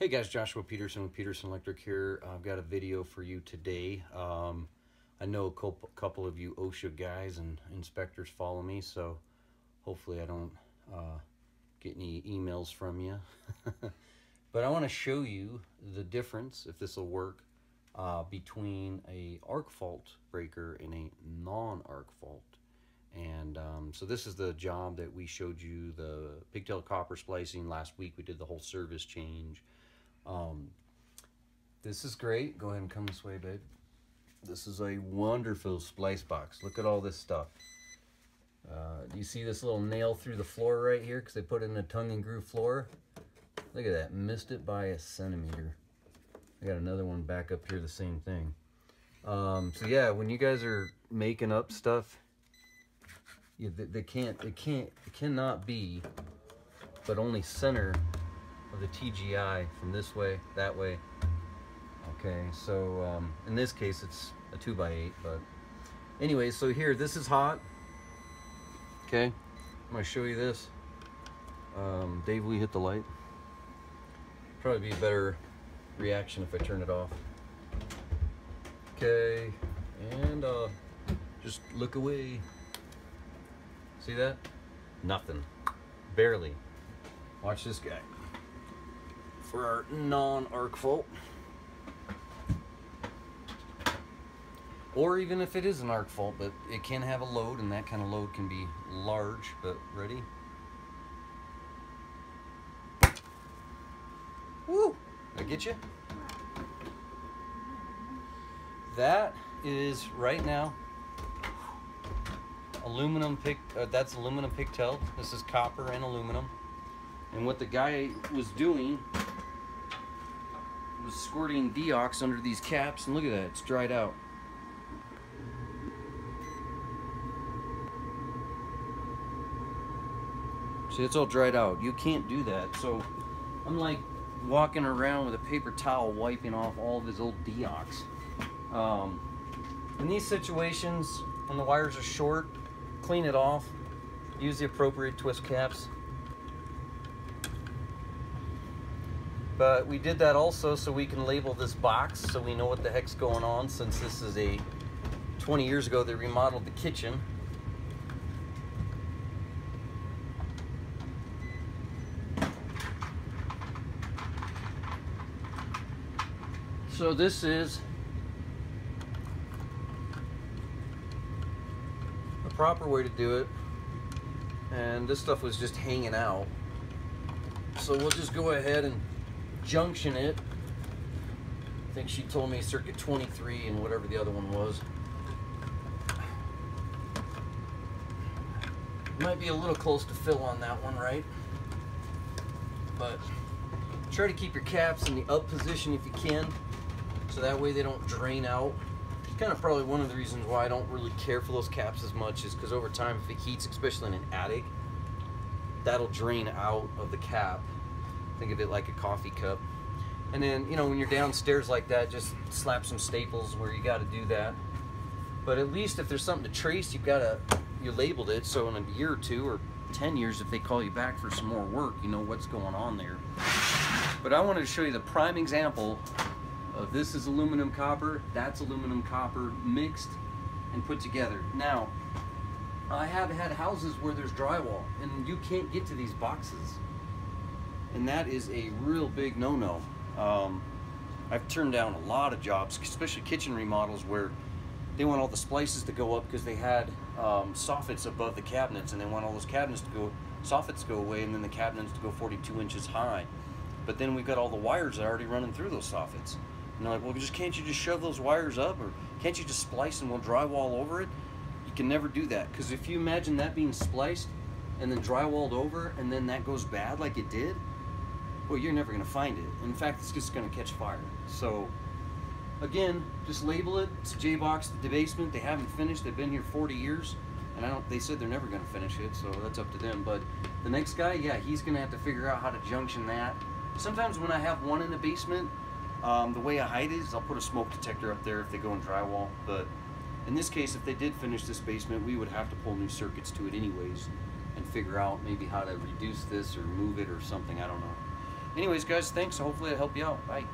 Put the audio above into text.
Hey guys, Joshua Peterson with Peterson Electric here. I've got a video for you today. I know a couple of you OSHA guys and inspectors follow me, so hopefully I don't get any emails from you. But I want to show you the difference, if this will work, between a arc fault breaker and a non-arc fault. And so this is the job that we showed you, the pigtail copper splicing last week. We did the whole service change. This is great. Go ahead and come this way, babe. This is a wonderful splice box. Look at all this stuff. Do you see this little nail through the floor right here? Because they put in a tongue and groove floor. Look at that. Missed it by a centimeter. I got another one back up here, the same thing. So yeah, when you guys are making up stuff, yeah, it cannot be but only center of the TGI from this way, that way. Okay, so in this case it's a 2x8, but anyway, so here, this is hot. Okay, I'm gonna show you this. Dave, will you hit the light? Probably be a better reaction if I turn it off. Okay, and just look away. See that? Nothing. Barely. Watch this guy. For our non-arc fault. Or even if it is an arc fault, but it can have a load, and that kind of load can be large, but ready? Woo! Did I get you? That is, right now, that's aluminum pigtail. This is copper and aluminum. And what the guy was doing was squirting deox under these caps, and look at that, it's dried out. See, it's all dried out. You can't do that. So I'm like walking around with a paper towel wiping off all of his old deox. In these situations, when the wires are short, clean it off, use the appropriate twist caps. But we did that also so we can label this box so we know what the heck's going on, since this is a 20 years ago they remodeled the kitchen. So this is proper way to do it, and this stuff was just hanging out, so we'll just go ahead and junction it. I think she told me circuit 23 and whatever the other one was. Might be a little close to fill on that one, right? But try to keep your caps in the up position if you can, so that way they don't drain out. Kind of probably one of the reasons why I don't really care for those caps as much is because over time, if it heats, especially in an attic, that'll drain out of the cap. Think of it like a coffee cup. And then, you know, when you're downstairs like that, just slap some staples where you got to do that. But at least if there's something to trace, you labeled it, so in a year or two or 10 years, if they call you back for some more work, you know what's going on there. But I wanted to show you the prime example. This is aluminum copper, that's aluminum copper mixed and put together. Now, I have had houses where there's drywall and you can't get to these boxes, and that is a real big no-no. I've turned down a lot of jobs, especially kitchen remodels, where they want all the splices to go up because they had soffits above the cabinets, and they want all those soffits to go away, and then the cabinets to go 42 inches high. But then we've got all the wires that are already running through those soffits. And they're like, well, just can't you just shove those wires up, or can't you just splice and we'll drywall over it? You can never do that, because if you imagine that being spliced and then drywalled over, and then that goes bad like it did, well, you're never gonna find it. In fact, it's just gonna catch fire. So again, just label it. It's J-Box, the debasement. They haven't finished. They've been here 40 years, and they said they're never gonna finish it, so that's up to them. But the next guy, yeah, he's gonna have to figure out how to junction that. Sometimes when I have one in the basement, the way I hide it is I'll put a smoke detector up there if they go in drywall. But in this case, if they did finish this basement, we would have to pull new circuits to it anyways and figure out maybe how to reduce this or move it or something, I don't know. Anyways, guys, thanks. Hopefully I helped you out. Bye.